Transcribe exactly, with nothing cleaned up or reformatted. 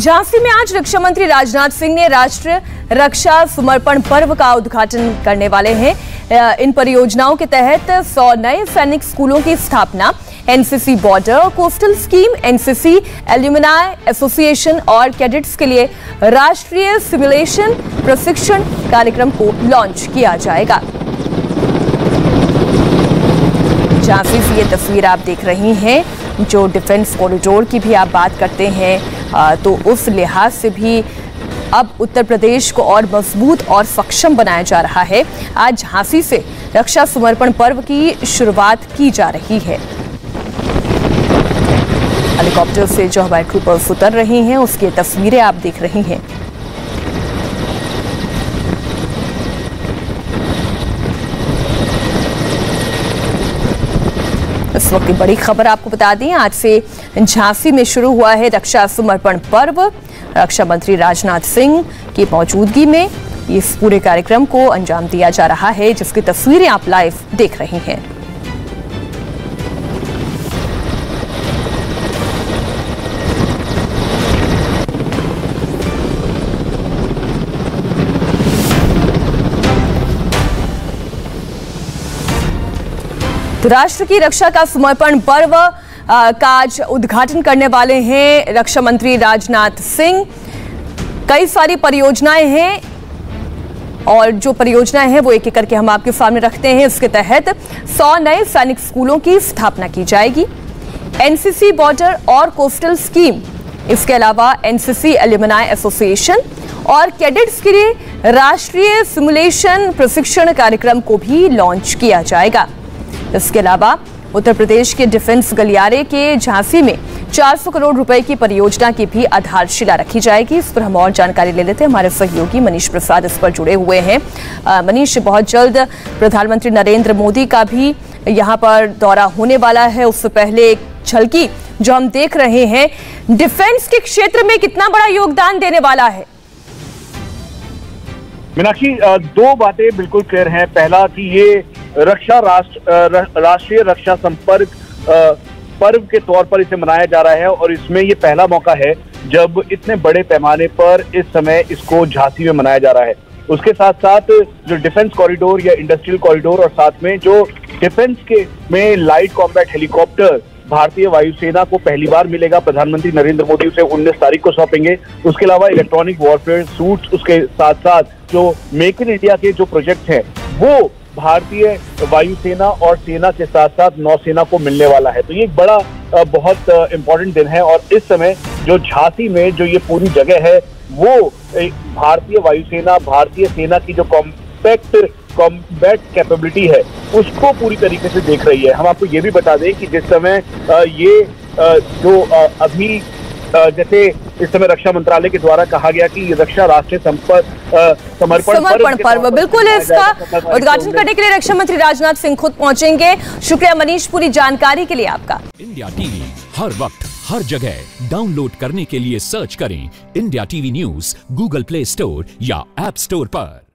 झांसी में आज रक्षा मंत्री राजनाथ सिंह ने राष्ट्र रक्षा समर्पण पर्व का उद्घाटन करने वाले हैं। इन परियोजनाओं के तहत सौ नए सैनिक स्कूलों की स्थापना, NCC border coastal scheme, NCC alumni association और कैडेट्स के लिए राष्ट्रीय सिमुलेशन प्रशिक्षण कार्यक्रम को लॉन्च किया जाएगा। झांसी से ये तस्वीर आप देख रही हैं। जो डिफेंस कॉरिडोर की भी आप बात करते हैं तो उस लिहाज से भी अब उत्तर प्रदेश को और मजबूत और सक्षम बनाया जा रहा है। आज झांसी से रक्षा समर्पण पर्व की शुरुआत की जा रही है। हेलीकॉप्टर से जो हवाई ट्रूपर्स उतर रहे हैं उसकी तस्वीरें आप देख रही हैं। इस वक्त की बड़ी खबर आपको बता दें, आज से झांसी में शुरू हुआ है रक्षा समर्पण पर्व। रक्षा मंत्री राजनाथ सिंह की मौजूदगी में इस पूरे कार्यक्रम को अंजाम दिया जा रहा है, जिसकी तस्वीरें आप लाइव देख रहे हैं। राष्ट्र की रक्षा का समर्पण पर्व का आज उद्घाटन करने वाले हैं रक्षा मंत्री राजनाथ सिंह। कई सारी परियोजनाएं हैं और जो परियोजनाएं हैं वो एक एक करके हम आपके सामने रखते हैं। इसके तहत सौ नए सैनिक स्कूलों की स्थापना की जाएगी, एनसीसी बॉर्डर और कोस्टल स्कीम, इसके अलावा एनसीसी एल्यूमिनाई एसोसिएशन और कैडेट्स के लिए राष्ट्रीय सिमुलेशन प्रशिक्षण कार्यक्रम को भी लॉन्च किया जाएगा। इसके अलावा उत्तर प्रदेश के डिफेंस गलियारे के झांसी में चार सौ करोड़ रुपए की परियोजना की भी आधारशिला रखी जाएगी। इस पर हम और जानकारी ले लेते हैं, हमारे सहयोगी मनीष प्रसाद इस पर जुड़े हुए हैं। मनीष, बहुत जल्द प्रधानमंत्री नरेंद्र मोदी का भी यहां पर दौरा होने वाला है, उससे पहले एक झलकी जो हम देख रहे हैं। डिफेंस के क्षेत्र में कितना बड़ा योगदान देने वाला है? मीनाक्षी, दो बातें बिल्कुल क्लियर हैं। पहला कि ये रक्षा राष्ट्र राष्ट्रीय रक्षा संपर्क पर्व के तौर पर इसे मनाया जा रहा है और इसमें ये पहला मौका है जब इतने बड़े पैमाने पर इस समय इसको झांसी में मनाया जा रहा है। उसके साथ साथ जो डिफेंस कॉरिडोर या इंडस्ट्रियल कॉरिडोर और साथ में जो डिफेंस के में लाइट कॉम्बैट हेलीकॉप्टर भारतीय वायुसेना को पहली बार मिलेगा। प्रधानमंत्री नरेंद्र मोदी उसे उन्नीस तारीख को सौंपेंगे। उसके अलावा इलेक्ट्रॉनिक वॉरफेयर सूट्स, उसके साथ साथ जो मेक इन इंडिया के जो प्रोजेक्ट हैं वो भारतीय वायुसेना और सेना के साथ साथ नौसेना को मिलने वाला है। तो ये एक बड़ा बहुत इम्पोर्टेंट दिन है और इस समय जो झांसी में जो ये पूरी जगह है वो भारतीय वायुसेना भारतीय सेना की जो कॉम्पैक्ट कॉम्बैट कैपेबिलिटी है उसको पूरी तरीके से देख रही है। हम आपको ये भी बता दें कि जिस समय ये जो अभी जैसे इस समय रक्षा मंत्रालय के द्वारा कहा गया कि रक्षा राष्ट्रीय संपर्क समर्पण समर्पण पर्व, बिल्कुल इसका उद्घाटन करने के लिए रक्षा मंत्री राजनाथ सिंह खुद पहुंचेंगे। शुक्रिया मनीष पूरी जानकारी के लिए आपका। इंडिया टीवी हर वक्त हर जगह डाउनलोड करने के लिए सर्च करें India TV news Google Play Store या ऐप स्टोर पर।